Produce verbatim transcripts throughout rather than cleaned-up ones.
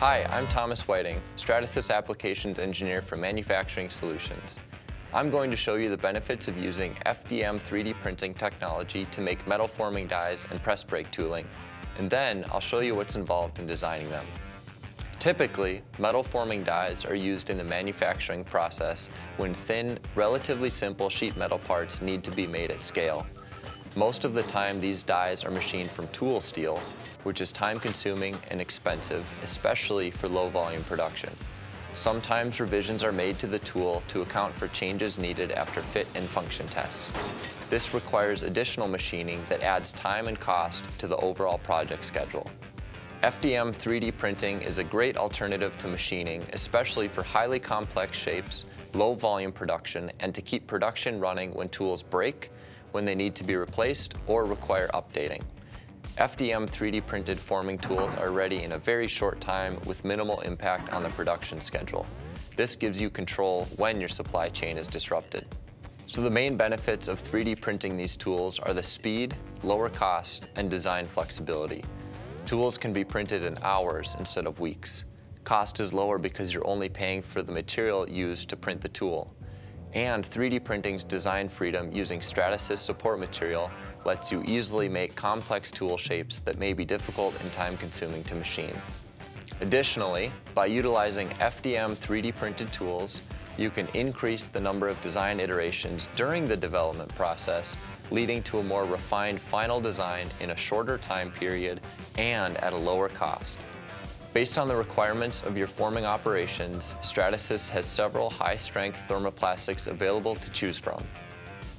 Hi, I'm Thomas Whiting, Stratasys Applications Engineer for Manufacturing Solutions. I'm going to show you the benefits of using F D M three D printing technology to make metal forming dies and press brake tooling, and then I'll show you what's involved in designing them. Typically, metal forming dies are used in the manufacturing process when thin, relatively simple sheet metal parts need to be made at scale. Most of the time, these dies are machined from tool steel, which is time-consuming and expensive, especially for low-volume production. Sometimes revisions are made to the tool to account for changes needed after fit and function tests. This requires additional machining that adds time and cost to the overall project schedule. F D M three D printing is a great alternative to machining, especially for highly complex shapes, low-volume production, and to keep production running when tools break, when they need to be replaced or require updating. F D M three D printed forming tools are ready in a very short time with minimal impact on the production schedule. This gives you control when your supply chain is disrupted. So the main benefits of three D printing these tools are the speed, lower cost, and design flexibility. Tools can be printed in hours instead of weeks. Cost is lower because you're only paying for the material used to print the tool. And three D printing's design freedom using Stratasys support material lets you easily make complex tool shapes that may be difficult and time-consuming to machine. Additionally, by utilizing F D M three D printed tools, you can increase the number of design iterations during the development process, leading to a more refined final design in a shorter time period and at a lower cost. Based on the requirements of your forming operations, Stratasys has several high-strength thermoplastics available to choose from.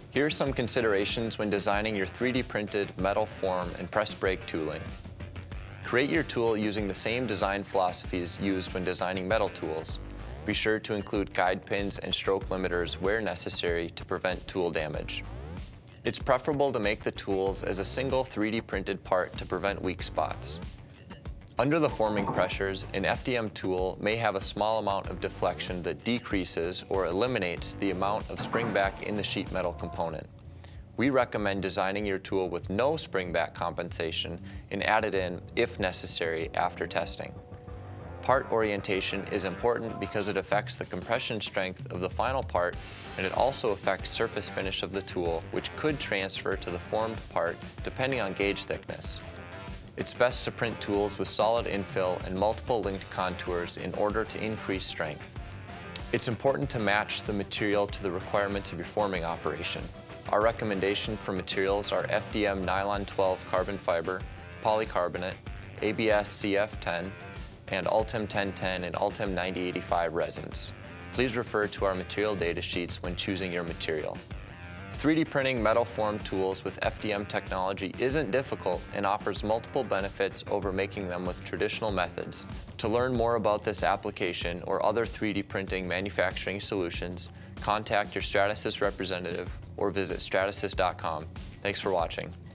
Here are some considerations when designing your three D printed metal form and press brake tooling. Create your tool using the same design philosophies used when designing metal tools. Be sure to include guide pins and stroke limiters where necessary to prevent tool damage. It's preferable to make the tools as a single three D printed part to prevent weak spots. Under the forming pressures, an F D M tool may have a small amount of deflection that decreases or eliminates the amount of springback in the sheet metal component. We recommend designing your tool with no springback compensation and add it in, if necessary, after testing. Part orientation is important because it affects the compression strength of the final part, and it also affects surface finish of the tool, which could transfer to the formed part depending on gauge thickness. It's best to print tools with solid infill and multiple linked contours in order to increase strength. It's important to match the material to the requirements of your forming operation. Our recommendation for materials are F D M Nylon twelve carbon fiber, polycarbonate, A B S C F ten, and Ultem ten ten and Ultem ninety eighty-five resins. Please refer to our material data sheets when choosing your material. three D printing metal form tools with F D M technology isn't difficult and offers multiple benefits over making them with traditional methods. To learn more about this application or other three D printing manufacturing solutions, contact your Stratasys representative or visit stratasys dot com. Thanks for watching.